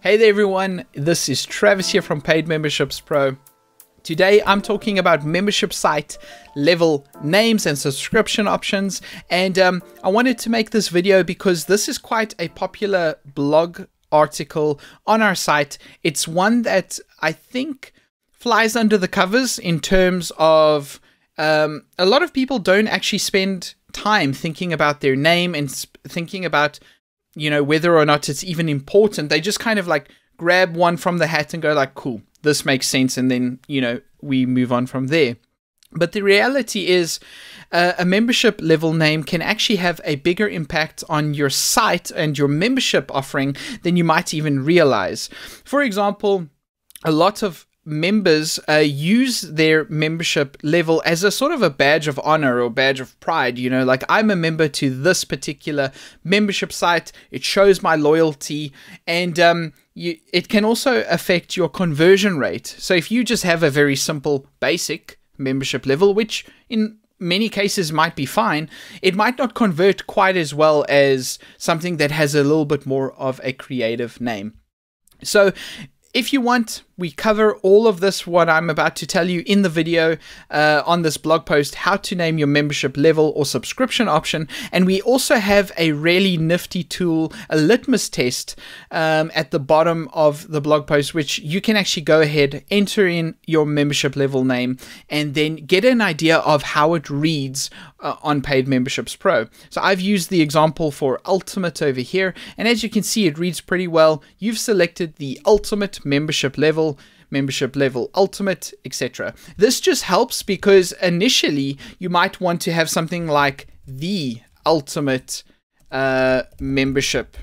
Hey there everyone, this is Travis here from Paid Memberships Pro. Today I'm talking about membership site level names and subscription options, and I wanted to make this video because this is quite a popular blog article on our site. It's one that I think flies under the covers in terms of a lot of people don't actually spend time thinking about their name and thinking about whether or not it's even important. They just kind of like grab one from the hat and go like, cool, this makes sense. And then, we move on from there. But the reality is a membership level name can actually have a bigger impact on your site and your membership offering than you might even realize. For example, a lot of members use their membership level as a sort of a badge of honor or badge of pride. Like, I'm a member to this particular membership site. It shows my loyalty, and it can also affect your conversion rate. So if you just have a very simple basic membership level, which in many cases might be fine, it might not convert quite as well as something that has a little bit more of a creative name. So if you want, we cover all of this, what I'm about to tell you in the video on this blog post, how to name your membership level or subscription option. And we also have a really nifty tool, a litmus test at the bottom of the blog post, which you can actually go ahead, enter in your membership level name, and then get an idea of how it reads on Paid Memberships Pro. So I've used the example for Ultimate over here. And as you can see, it reads pretty well. You've selected the Ultimate membership level ultimate, etc. This just helps because initially you might want to have something like the ultimate membership,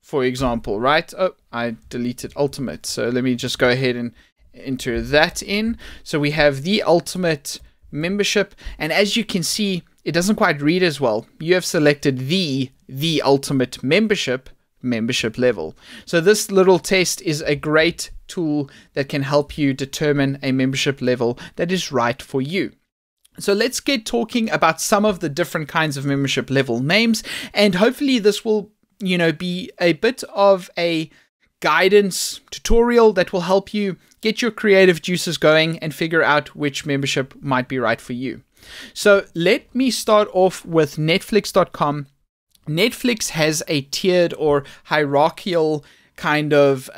for example, right? Oh, I deleted ultimate. So let me just go ahead and enter that in. So we have the ultimate membership. And as you can see, it doesn't quite read as well. You have selected the ultimate membership level. So this little test is a great tool that can help you determine a membership level that is right for you. So let's get talking about some of the different kinds of membership level names, and hopefully this will, be a bit of a guidance tutorial that will help you get your creative juices going and figure out which membership might be right for you. So let me start off with Netflix.com. Netflix has a tiered or hierarchical kind of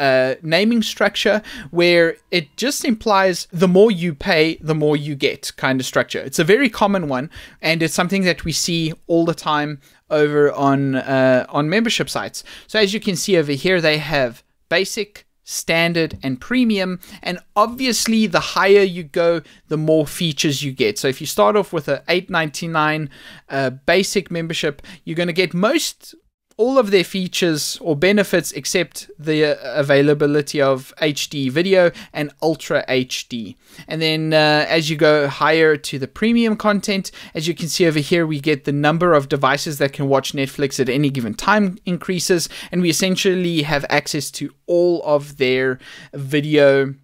naming structure where it just implies the more you pay, the more you get kind of structure. It's a very common one, and it's something that we see all the time over on membership sites. So as you can see over here, they have basic, standard, and premium. And obviously, the higher you go, the more features you get. So if you start off with a $8.99 basic membership, you're going to get all of their features or benefits except the availability of HD video and Ultra HD. And then as you go higher to the premium content, as you can see over here, we get the number of devices that can watch Netflix at any given time increases, and we essentially have access to all of their video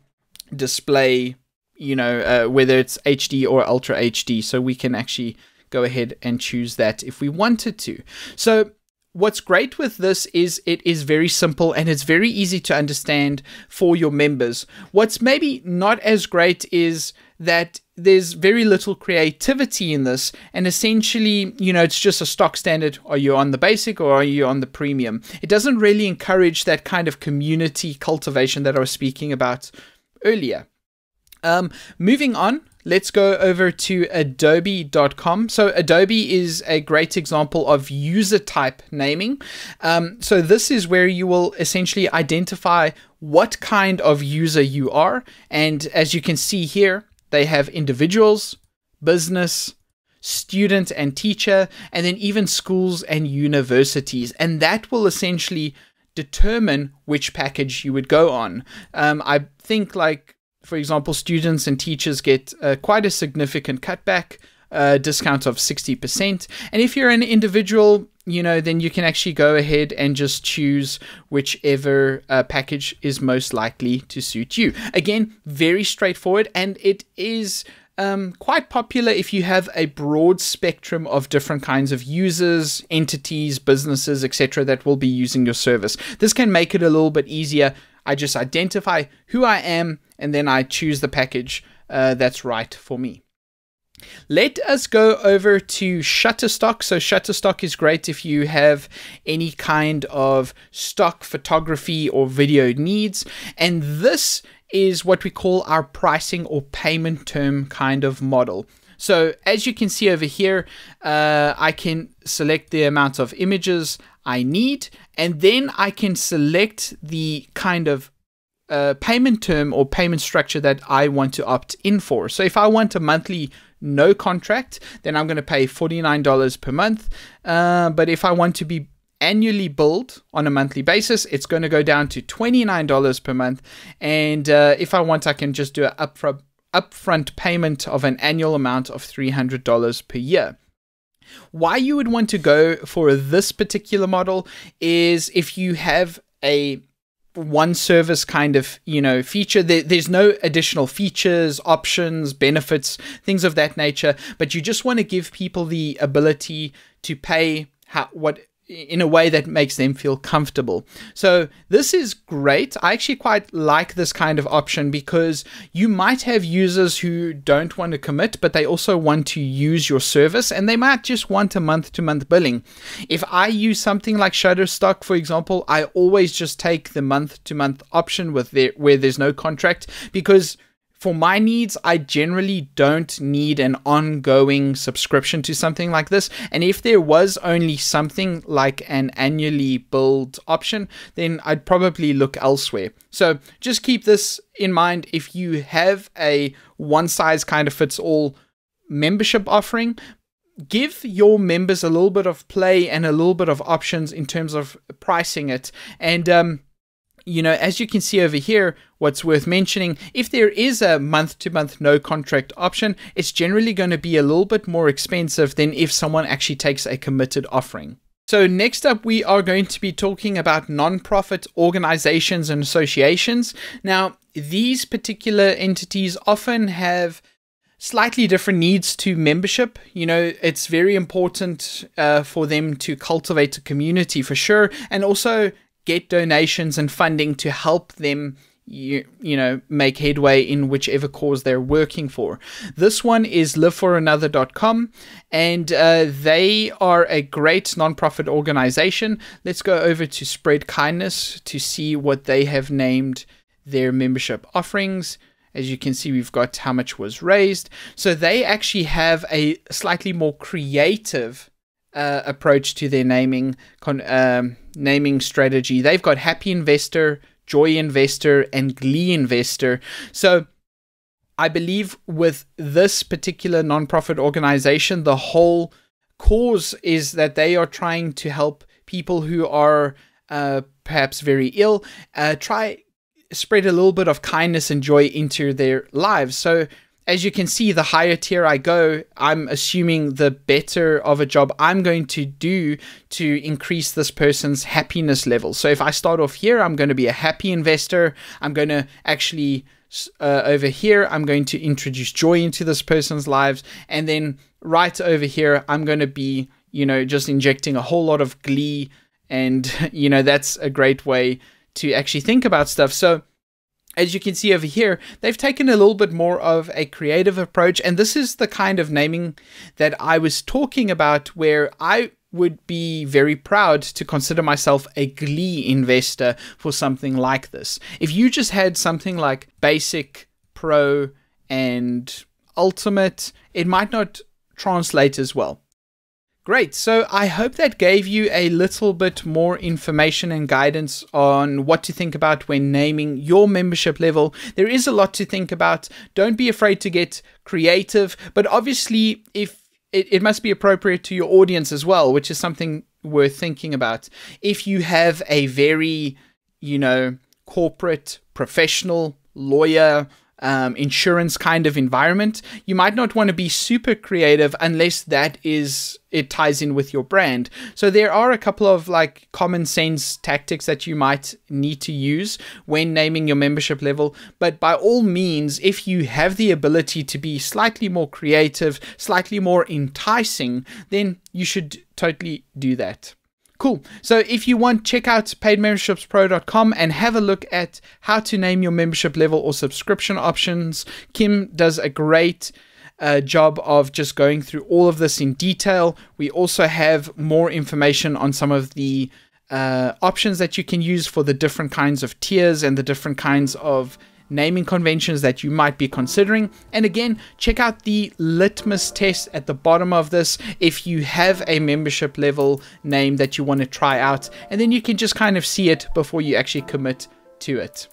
display, whether it's HD or Ultra HD. So we can actually go ahead and choose that if we wanted to. So what's great with this is it is very simple and it's very easy to understand for your members. What's maybe not as great is that there's very little creativity in this, and essentially, it's just a stock standard. Are you on the basic or are you on the premium? It doesn't really encourage that kind of community cultivation that I was speaking about earlier. Moving on, let's go over to Adobe.com. So Adobe is a great example of user type naming. So this is where you will essentially identify what kind of user you are. And as you can see here, they have individuals, business, student and teacher, and then even schools and universities. And that will essentially determine which package you would go on. I think for example, students and teachers get quite a significant cutback, discount of 60%. And if you're an individual, then you can actually go ahead and just choose whichever package is most likely to suit you. Again, very straightforward, and it is Quite popular if you have a broad spectrum of different kinds of users, entities, businesses, etc. that will be using your service. This can make it a little bit easier. I just identify who I am and then I choose the package that's right for me. Let us go over to Shutterstock. So Shutterstock is great if you have any kind of stock photography or video needs. And this is what we call our pricing or payment term kind of model. So as you can see over here, I can select the amount of images I need, and then I can select the kind of payment term or payment structure that I want to opt in for. So if I want a monthly no contract, then I'm going to pay $49 per month. But if I want to be annually billed on a monthly basis, it's going to go down to $29 per month. And if I want, I can just do an upfront payment of an annual amount of $300 per year. Why you would want to go for this particular model is if you have a one service kind of, you know, feature. There's no additional features, options, benefits, things of that nature, but you just want to give people the ability to pay what in a way that makes them feel comfortable. So this is great. I actually quite like this kind of option because you might have users who don't want to commit, but they also want to use your service and they might just want a month-to-month billing. If I use something like Shutterstock, for example, I always just take the month-to-month option where there's no contract, because for my needs, I generally don't need an ongoing subscription to something like this. And if there was only something like an annually billed option, then I'd probably look elsewhere. So just keep this in mind if you have a one size kind of fits all membership offering. Give your members a little bit of play and a little bit of options in terms of pricing it. And you know, as you can see over here, what's worth mentioning, if there is a month-to-month no contract option, it's generally going to be a little bit more expensive than if someone actually takes a committed offering. So next up, we are going to be talking about nonprofit organizations and associations. Now, these particular entities often have slightly different needs to membership. You know, it's very important for them to cultivate a community for sure, and also get donations and funding to help them, you know, make headway in whichever cause they're working for. This one is liveforanother.com, and they are a great nonprofit organization. Let's go over to Spread Kindness to see what they have named their membership offerings. As you can see, we've got how much was raised. So they actually have a slightly more creative approach to their naming strategy. They've got Happy Investor, Joy Investor, and Glee Investor. So I believe with this particular nonprofit organization, the whole cause is that they are trying to help people who are perhaps very ill, spread a little bit of kindness and joy into their lives. So as you can see, the higher tier I go, I'm assuming the better of a job I'm going to do to increase this person's happiness level. So if I start off here, I'm going to be a happy investor. I'm going to actually, over here, I'm going to introduce joy into this person's lives. And then right over here, I'm going to be, you know, just injecting a whole lot of glee. And, you know, that's a great way to actually think about stuff. So as you can see over here, they've taken a little bit more of a creative approach. And this is the kind of naming that I was talking about, where I would be very proud to consider myself a Glee investor for something like this. If you just had something like Basic, Pro, and Ultimate, it might not translate as well. Great. So I hope that gave you a little bit more information and guidance on what to think about when naming your membership level. There is a lot to think about. Don't be afraid to get creative, but obviously if it must be appropriate to your audience as well, which is something worth thinking about. If you have a very, you know, corporate, professional, lawyer, insurance kind of environment, you might not want to be super creative unless that is, it ties in with your brand. So there are a couple of like common sense tactics that you might need to use when naming your membership level. But by all means, if you have the ability to be slightly more creative, slightly more enticing, then you should totally do that. Cool. So if you want, check out paidmembershipspro.com and have a look at how to name your membership level or subscription options. Kim does a great job of just going through all of this in detail. We also have more information on some of the options that you can use for the different kinds of tiers and the different kinds of naming conventions that you might be considering. And again, check out the litmus test at the bottom of this if you have a membership level name that you want to try out, and then you can just kind of see it before you actually commit to it.